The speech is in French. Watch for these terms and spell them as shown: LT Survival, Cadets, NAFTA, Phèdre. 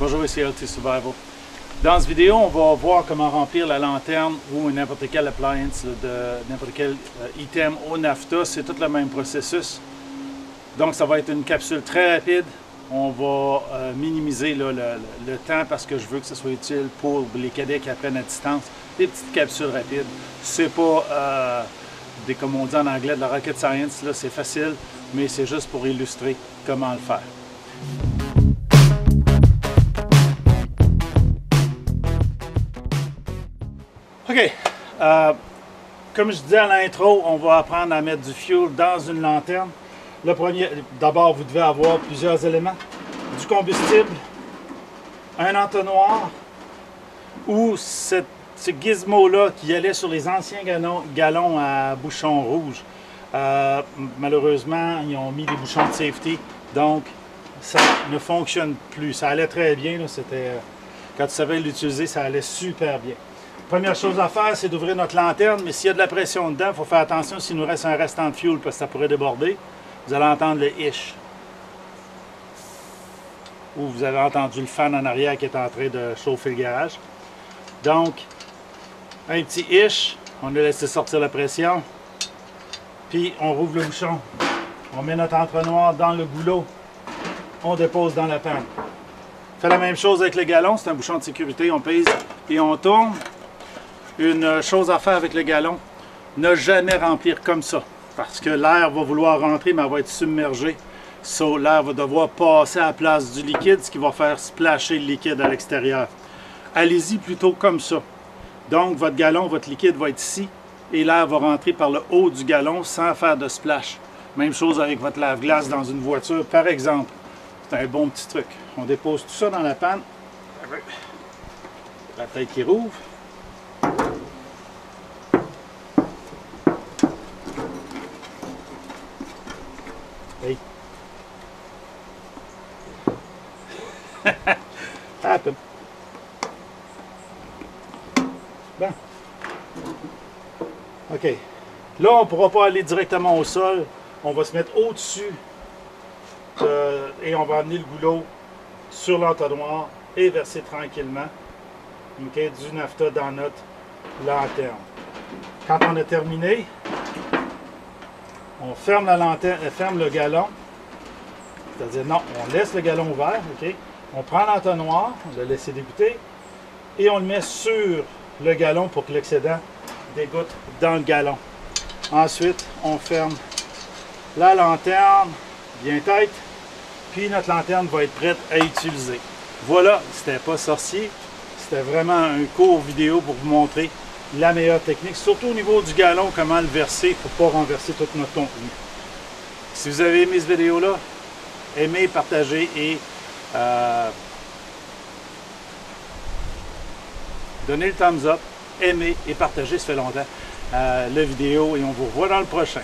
Bonjour, ici LT Survival. Dans cette vidéo, on va voir comment remplir la lanterne ou n'importe quelle appliance de n'importe quel item au NAFTA. C'est tout le même processus. Donc, ça va être une capsule très rapide. On va minimiser là, le temps parce que je veux que ce soit utile pour les cadets qui apprennent à distance. Des petites capsules rapides. C'est pas, comme on dit en anglais, de la rocket science. Là, c'est facile, mais c'est juste pour illustrer comment le faire. OK. Comme je disais à l'intro, on va apprendre à mettre du fuel dans une lanterne. Le premier, d'abord, vous devez avoir plusieurs éléments. Du combustible, un entonnoir, ou ce gizmo-là qui allait sur les anciens galons à bouchons rouges. Malheureusement, ils ont mis des bouchons de safety, donc ça ne fonctionne plus. Ça allait très bien, là, quand tu savais l'utiliser, ça allait super bien. Première chose à faire, c'est d'ouvrir notre lanterne, mais s'il y a de la pression dedans, il faut faire attention s'il nous reste un restant de fuel, parce que ça pourrait déborder. Vous allez entendre le « hish ». Ou vous avez entendu le fan en arrière qui est en train de chauffer le garage. Donc, un petit « hish », on a laissé sortir la pression, puis on rouvre le bouchon. On met notre entonnoir dans le goulot, on dépose dans la panne. On fait la même chose avec le galon, c'est un bouchon de sécurité, on pèse et on tourne. Une chose à faire avec le galon, ne jamais remplir comme ça, parce que l'air va vouloir rentrer, mais elle va être submergée. So, l'air va devoir passer à la place du liquide, ce qui va faire splasher le liquide à l'extérieur. Allez-y plutôt comme ça. Donc, votre galon, votre liquide va être ici, et l'air va rentrer par le haut du galon sans faire de splash. Même chose avec votre lave-glace dans une voiture, par exemple. C'est un bon petit truc. On dépose tout ça dans la panne. La tête qui rouvre. Hey. Hop. Bon. OK. Là, on ne pourra pas aller directement au sol. On va se mettre au-dessus et on va amener le goulot sur l'entonnoir et verser tranquillement du NAFTA dans notre lanterne. Quand on a terminé, on ferme la lanterne, ferme le galon, c'est-à-dire non, on laisse le galon ouvert, okay? On prend l'entonnoir, on le laisse dégoûter, et on le met sur le galon pour que l'excédent dégoutte dans le galon. Ensuite, on ferme la lanterne bien tête, puis notre lanterne va être prête à utiliser. Voilà, c'était pas sorcier, c'était vraiment un court vidéo pour vous montrer la meilleure technique, surtout au niveau du galon, comment le verser pour ne pas renverser tout notre contenu. Si vous avez aimé cette vidéo-là, aimez, partagez et donnez le thumbs up, aimez et partagez, ça fait longtemps, la vidéo et on vous revoit dans le prochain.